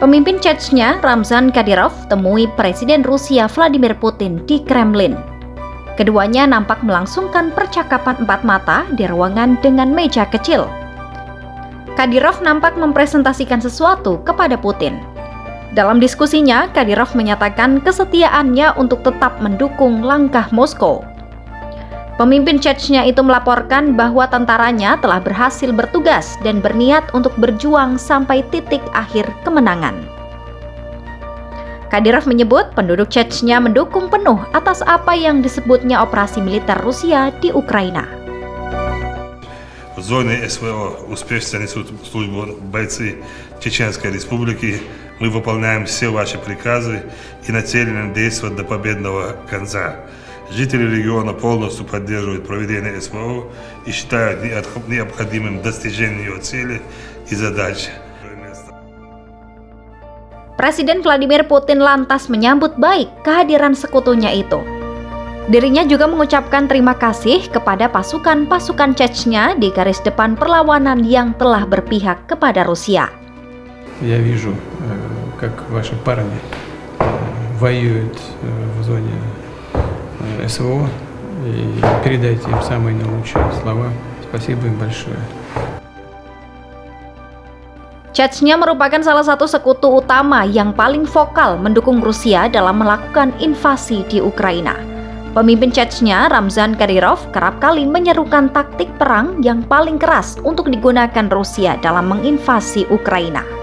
Pemimpin Chechnya, Ramzan Kadyrov, temui Presiden Rusia Vladimir Putin di Kremlin. Keduanya nampak melangsungkan percakapan empat mata di ruangan dengan meja kecil. Kadyrov nampak mempresentasikan sesuatu kepada Putin. Dalam diskusinya, Kadyrov menyatakan kesetiaannya untuk tetap mendukung langkah Moskow. Pemimpin Chechnya itu melaporkan bahwa tentaranya telah berhasil bertugas dan berniat untuk berjuang sampai titik akhir kemenangan. Kadyrov menyebut penduduk Chechnya mendukung penuh atas apa yang disebutnya operasi militer Rusia di Ukraina. Зоны СВО успешно несут службу бойцы Чеченской Республики. Мы выполняем все ваши приказы и нацелены действовать до победного конца. Жители региона полностью поддерживают проведение СВО и считают необходимым достижение ее цели и задачи. Presiden Vladimir Putin lantas menyambut baik kehadiran sekutunya itu. Dirinya juga mengucapkan terima kasih kepada pasukan-pasukan Chechnya di garis depan perlawanan yang telah berpihak kepada Rusia. Я вижу, как ваши парни воюют в зоне СВО, и передайте им самые наилучшие слова. Спасибо им большое. Chechnya merupakan salah satu sekutu utama yang paling vokal mendukung Rusia dalam melakukan invasi di Ukraina. Pemimpin Chechnya, Ramzan Kadyrov, kerap kali menyerukan taktik perang yang paling keras untuk digunakan Rusia dalam menginvasi Ukraina.